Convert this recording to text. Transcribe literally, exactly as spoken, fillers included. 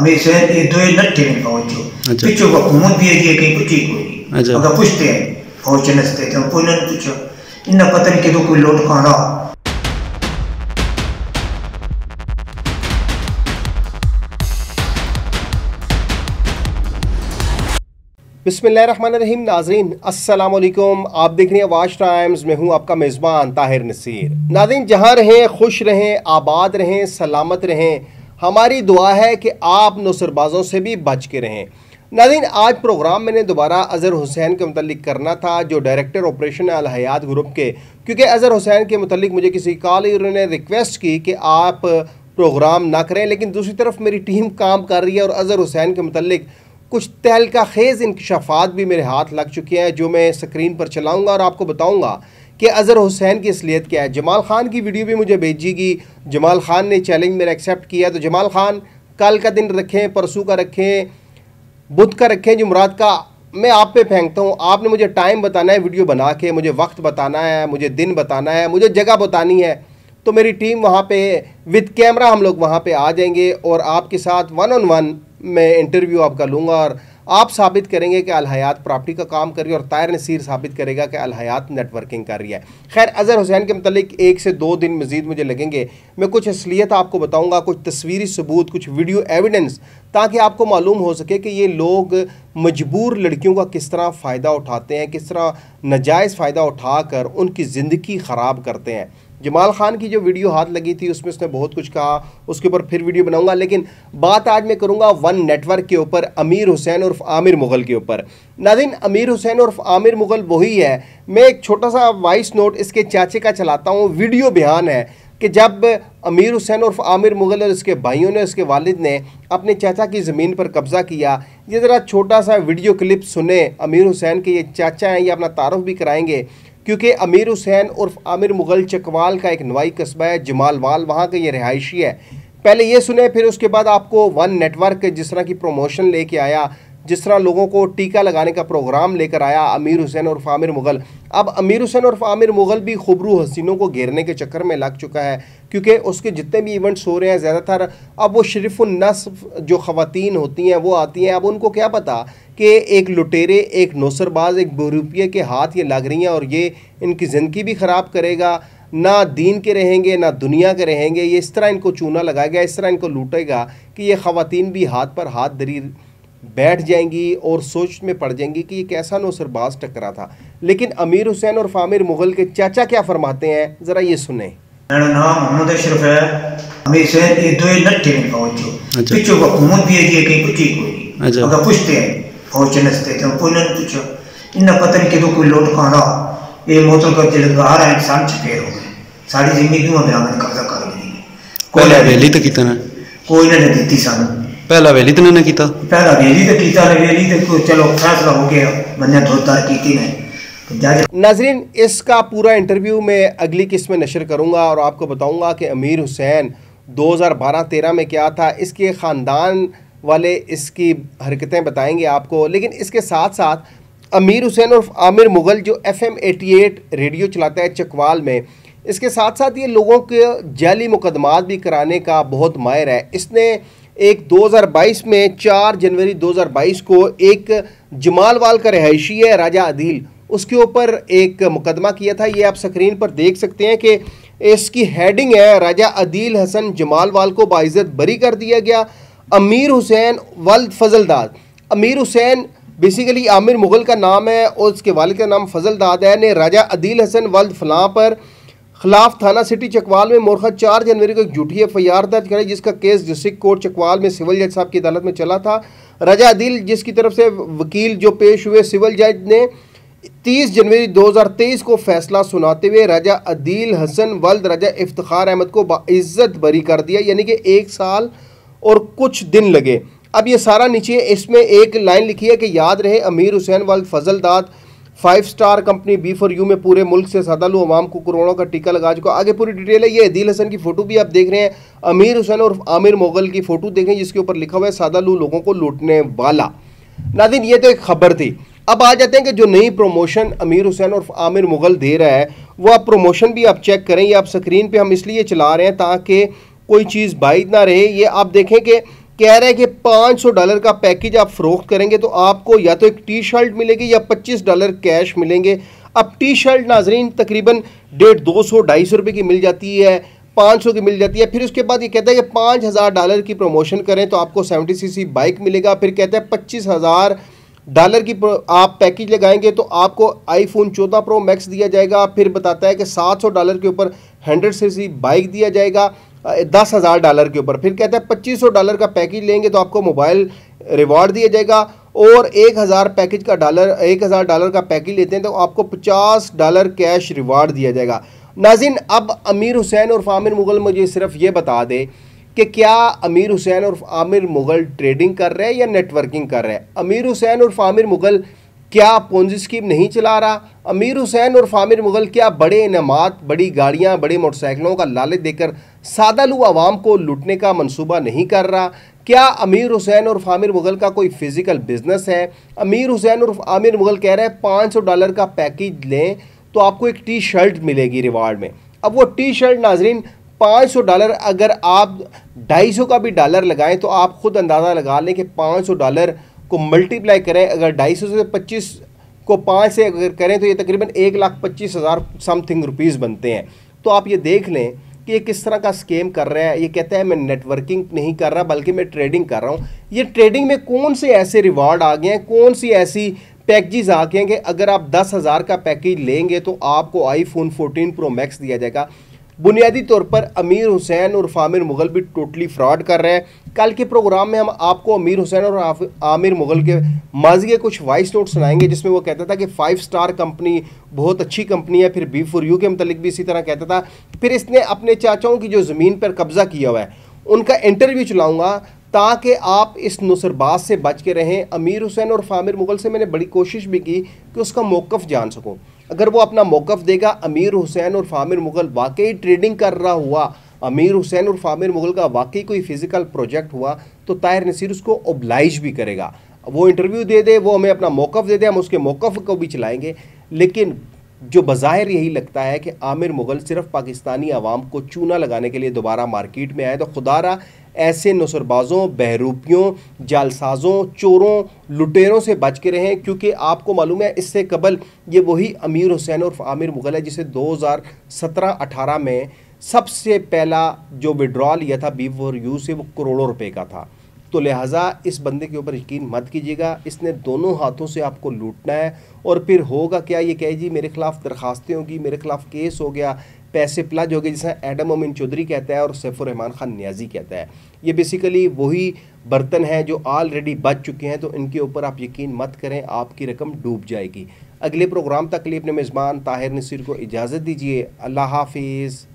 हमें शायद ये दो नट्टे में पहुंचो पीछो को मुंह भी है कि कुछ ठीक होगी अगर पूछते हैं पहुंचने से तो कोई ना पूछो इन पता नहीं कि तो कोई लौट कहां रहा। बिस्मिल्लाहिर्रहमानिर्रहीम नाज़रीन, अस्सलाम वालेकुम। आप देख रहे हैं वाच टाइम्स, मैं हूं आपका मेज़बान ताहिर नसीर। नाज़रीन, जहां रहें खुश रहें, आबाद रहें, सलामत रहें। हमारी दुआ है कि आप नुसरबाज़ों से भी बच के रहें। नाज़रीन, आज प्रोग्राम मैंने दोबारा अज़हर हुसैन के मुतालिक करना था, जो डायरेक्टर ऑपरेशन अल हयात ग्रुप के, क्योंकि अज़हर हुसैन के मुतालिक मुझे किसी कॉलर ने रिक्वेस्ट की कि आप प्रोग्राम ना करें, लेकिन दूसरी तरफ मेरी टीम काम कर रही है और अज़हर हुसैन के मुतालिक कुछ तहलका खेज़ इंकशाफात भी मेरे हाथ लग चुके हैं, जो मैं स्क्रीन पर चलाऊंगा और आपको बताऊंगा कि अज़हर हुसैन की असलियत क्या है। जमाल ख़ान की वीडियो भी मुझे भेजेगी, जमाल ख़ान ने चैलेंज मेरा एक्सेप्ट किया। तो जमाल ख़ान, कल का दिन रखें, परसों का रखें, बुध का रखें, जुमरात का, मैं आप पे फेंकता हूँ। आपने मुझे टाइम बताना है, वीडियो बना के मुझे वक्त बताना है, मुझे दिन बताना है, मुझे जगह बतानी है। तो मेरी टीम वहाँ पे विद कैमरा हम लोग वहाँ पे आ जाएंगे और आपके साथ वन ऑन वन मैं इंटरव्यू आपका लूँगा और आप साबित करेंगे कि अल हयात प्रॉपर्टी का काम कर रही है और ताहिर नसीर साबित करेगा कि अल हयात नेटवर्किंग कर रही है। खैर, अज़हर हुसैन के मतलब एक से दो दिन मज़ीद मुझे लगेंगे, मैं कुछ असलियत आपको बताऊँगा, कुछ तस्वीरी सबूत, कुछ वीडियो एविडेंस, ताकि आपको मालूम हो सके कि ये लोग मजबूर लड़कियों का किस तरह फ़ायदा उठाते हैं, किस तरह नाजायज़ फ़ायदा उठा कर उनकी ज़िंदगी ख़राब करते हैं। जमाल ख़ान की जो वीडियो हाथ लगी थी उसमें उसने बहुत कुछ कहा, उसके ऊपर फिर वीडियो बनाऊंगा। लेकिन बात आज मैं करूंगा वन नेटवर्क के ऊपर, अमीर हुसैन उर्फ आमिर मुग़ल के ऊपर। नाज़रीन, अमीर हुसैन उर्फ आमिर मुग़ल वही है। मैं एक छोटा सा वॉइस नोट इसके चाचे का चलाता हूँ, वीडियो बयान है कि जब अमीर हुसैन उर्फ आमिर मुग़ल और इसके भाइयों ने, उसके वालिद ने अपने चाचा की ज़मीन पर कब्ज़ा किया। ये ज़रा छोटा सा वीडियो क्लिप सुने, अमीर हुसैन के ये चाचा हैं, ये अपना तारुफ भी कराएँगे, क्योंकि अमीर हुसैन उर्फ आमिर मुग़ल चकवाल का एक नवाई कस्बा है, जमालवाल, वहाँ का ये रिहायशी है। पहले ये सुने, फिर उसके बाद आपको वन नेटवर्क जिस तरह की प्रमोशन लेके आया, जिस तरह लोगों को टीका लगाने का प्रोग्राम लेकर आया अमीर हुसैन उर्फ आमिर मुग़ल। अब अमीर हुसैन उर्फ आमिर मुग़ल भी खुबरू हसीनों को घेरने के चक्कर में लग चुका है, क्योंकि उसके जितने भी इवेंट्स हो रहे हैं ज़्यादातर अब वो शरीफुन्नस्ब जो ख़वातीन होती हैं वो आती हैं। अब उनको क्या पता कि एक लुटेरे, एक नौसरबाज, एक बरूपिया के हाथ ये लग रही हैं और ये इनकी ज़िंदगी भी ख़राब करेगा, ना दीन के रहेंगे ना दुनिया के रहेंगे। ये इस तरह इनको चूना लगाएगा, इस तरह इनको लूटेगा कि ये ख़वातीन भी हाथ पर हाथ धरी बैठ जाएंगी और सोच में पड़ जाएंगी कि ये कैसा नौसरबाज टकरा था। लेकिन अमीर हुसैन और आमिर मुग़ल के चाचा क्या फरमाते हैं, ज़रा ये सुने। मेरा नाम मोहम्मद अशरफ है। अमीर हुसैन ये दो नट्टे में पहुंचो पीछो को मुंह भी है कि कुछ ठीक होगी अगर पूछते हैं पहुंचने से तो कोई ना पूछो इन पता नहीं कि तो कोई लौट कहां रहा। ये मोहतल का दिल का हर इंसान छिपे हो गए, सारी जिंदगी क्यों बरामद कब्जा कर ली, कोई ना वेली तो कितना कोई ना ने दी सान पहला वेली तो नहीं किया, पहला वेली तो किया ने वेली तो चलो फैसला हो गया मैंने धोतार की थी ने। नाज़रीन, इसका पूरा इंटरव्यू मैं अगली किस्त में नशर करूंगा और आपको बताऊंगा कि अमीर हुसैन दो हज़ार बारह तेरह में क्या था, इसके ख़ानदान वाले इसकी हरकतें बताएंगे आपको। लेकिन इसके साथ साथ अमीर हुसैन और आमिर मुग़ल जो एफ एम अट्ठासी रेडियो चलाता है चकवाल में, इसके साथ साथ ये लोगों के जाली मुकदमात भी कराने का बहुत माहिर है। इसने एक दो हज़ार बाईस में चार जनवरी दो हज़ार बाईस को एक जमालवाल का रिहायशी है राजा आदिल, उसके ऊपर एक मुकदमा किया था। ये आप स्क्रीन पर देख सकते हैं कि इसकी हेडिंग है, राजा आदिल हसन जमालवाल को बाइज़्ज़त बरी कर दिया गया। अमीर हुसैन वल्द फजलदाद, अमीर हुसैन बेसिकली आमिर मुग़ल का नाम है और उसके वालिद का नाम फजलदाद है, ने राजा आदिल हसन वल्द फलां पर खिलाफ थाना सिटी चकवाल में मोरखा चार जनवरी को एक झूठी एफ आई आर दर्ज कराई, जिसका केस डिस्ट्रिक्ट कोर्ट चकवाल में सिविल जज साहब की अदालत में चला था। राजा आदिल जिसकी तरफ से वकील जो पेश हुए, सिविल जज ने तीस जनवरी दो हज़ार तेईस को फैसला सुनाते हुए राजा आदिल हसन वल्द राजा इफ्तिखार अहमद को बाइज़्ज़त बरी कर दिया, यानी कि एक साल और कुछ दिन लगे। अब ये सारा नीचे इसमें एक लाइन लिखी है कि याद रहे अमीर हुसैन वल्द Fazaldad five star company B for you में पूरे मुल्क से सादालू अवाम को कोरोना का टीका लगा चुका। आगे पूरी डिटेल है। ये आदिल हसन की फ़ोटो भी आप देख रहे हैं, अमीर हुसैन और आमिर मुग़ल की फ़ोटो देख रहे हैं जिसके ऊपर लिखा हुआ है सादालू लोगों को लूटने वाला। नाज़रीन, ये तो एक खबर थी। अब आ जाते हैं कि जो नई प्रोमोशन अमीर हुसैन और आमिर मुग़ल दे रहा है वो, आप प्रोमोशन भी आप चेक करें। ये आप स्क्रीन पे हम इसलिए चला रहे हैं ताकि कोई चीज़ बाइट ना रहे। ये आप देखें कि कह रहा है कि पाँच सौ डॉलर का पैकेज आप फ़रोख्त करेंगे तो आपको या तो एक टी शर्ट मिलेगी या पच्चीस डॉलर कैश मिलेंगे। अब टी शर्ट नाजरीन तकरीबन डेढ़ दो सौ ढाई सौ रुपये की मिल जाती है, पाँच सौ की मिल जाती है। फिर उसके बाद ये कहता है कि पाँच हज़ार डॉलर की प्रमोशन करें तो आपको सेवेंटी सी सी बाइक मिलेगा। फिर कहता है पच्चीस हज़ार डॉलर की आप पैकेज लगाएंगे तो आपको आईफोन चौदह प्रो मैक्स दिया जाएगा। फिर बताता है कि सात सौ डॉलर के ऊपर हंड्रेड सी सी बाइक दिया जाएगा दस हज़ार डॉलर के ऊपर। फिर कहता है पच्चीस सौ डॉलर का पैकेज लेंगे तो आपको मोबाइल रिवॉर्ड दिया जाएगा, और एक हज़ार पैकेज का डॉलर एक हज़ार डॉलर का पैकेज लेते हैं तो आपको पचास डॉलर कैश रिवॉर्ड दिया जाएगा। नाजिन अब अमीर हुसैन और आमिर मुग़ल मुझे सिर्फ ये बता दे कि क्या अमीर हुसैन और आमिर मुग़ल ट्रेडिंग कर रहे हैं या नेटवर्किंग कर रहे हैं? अमीर हुसैन और आमिर मुग़ल क्या पोंजी स्कीम नहीं चला रहा? अमीर हुसैन और आमिर मुग़ल क्या बड़े इनामात, बड़ी गाड़ियां, बड़े मोटरसाइकिलों का लालच देकर सादा लू आवाम को लूटने का मंसूबा नहीं कर रहा? क्या अमीर हुसैन और आमिर मुग़ल का कोई फिज़िकल बिजनेस है? अमीर हुसैन और आमिर मुग़ल कह रहे हैं पाँच सौ डॉलर का पैकेज लें तो आपको एक टी शर्ट मिलेगी रिवार्ड में। अब वो टी शर्ट नाजरीन पाँच सौ डॉलर, अगर आप ढाई सौ का भी डॉलर लगाएं तो आप ख़ुद अंदाज़ा लगा लें कि पाँच सौ डॉलर को मल्टीप्लाई करें, अगर ढाई सौ से पच्चीस को पाँच से अगर करें तो ये तकरीबन एक लाख पच्चीस हज़ार समथिंग रुपीज़ बनते हैं। तो आप ये देख लें कि ये किस तरह का स्कैम कर रहा है। ये कहता है मैं नेटवर्किंग नहीं कर रहा बल्कि मैं ट्रेडिंग कर रहा हूँ। ये ट्रेडिंग में कौन से ऐसे रिवॉर्ड आ गए हैं, कौन सी ऐसी पैकेजेस आ गए हैं कि अगर आप दस हज़ार का पैकेज लेंगे तो आपको आईफोन फोर्टीन प्रो मैक्स दिया जाएगा। बुनियादी तौर पर अमीर हुसैन और आमिर मुग़ल भी टोटली फ्रॉड कर रहे हैं। कल के प्रोग्राम में हम आपको अमीर हुसैन और आमिर मुग़ल के माजी के कुछ वॉइस नोट सुनाएंगे जिसमें वो कहता था कि फाइव स्टार कंपनी बहुत अच्छी कंपनी है। फिर बी फॉर यू के मतलब भी इसी तरह कहता था। फिर इसने अपने चाचाओं की जो ज़मीन पर कब्ज़ा किया हुआ है उनका इंटरव्यू चलाऊँगा ताकि आप इस नुसरबाज से बच के रहें। अमीर हुसैन और आमिर मुग़ल से मैंने बड़ी कोशिश भी की कि उसका मौक़िफ़ जान सकूँ। अगर वो अपना मौक़िफ़ देगा, अमीर हुसैन और आमिर मुग़ल वाकई ट्रेडिंग कर रहा हुआ, अमीर हुसैन और आमिर मुग़ल का वाकई कोई फ़िज़िकल प्रोजेक्ट हुआ तो ताहिर नसीर उसको ओब्लाइज भी करेगा। वो इंटरव्यू दे दे, वो हमें अपना मौक़िफ़ दे दे, हम उसके मौक़िफ़ को भी चलाएँगे। लेकिन जो बज़ाहिर यही लगता है कि आमिर मुग़ल सिर्फ़ पाकिस्तानी आवाम को चूना लगाने के लिए दोबारा मार्केट में आए, तो खुदारा ऐसे नुसरबाज़ों, बहरूपियों, जालसाज़ों, चोरों, लुटेरों से बच के रहें। क्योंकि आपको मालूम है इससे कबल ये वही अमीर हुसैन और आमिर मुग़ल है जिसे दो हज़ार सत्रह अठारह में सबसे पहला जो विड्रॉ लिया था बी फॉर यू से वो करोड़ों रुपए का था। तो लिहाजा इस बंदे के ऊपर यकीन मत कीजिएगा, इसने दोनों हाथों से आपको लूटना है। और फिर होगा क्या, ये कहे जी मेरे ख़िलाफ़ दरखास्तें होगी, मेरे ख़िलाफ़ केस हो गया, पैसे प्लज हो गए, जिसे एडम अमीन चौधरी कहता है और सैफुर रहमान खान नियाजी कहता है। ये बेसिकली वही बर्तन हैं जो ऑलरेडी बच चुके हैं, तो इनके ऊपर आप यकीन मत करें, आपकी रकम डूब जाएगी। अगले प्रोग्राम तक के लिए अपने मेज़बान ताहिर नसीर को इजाज़त दीजिए। अल्लाह हाफिज़।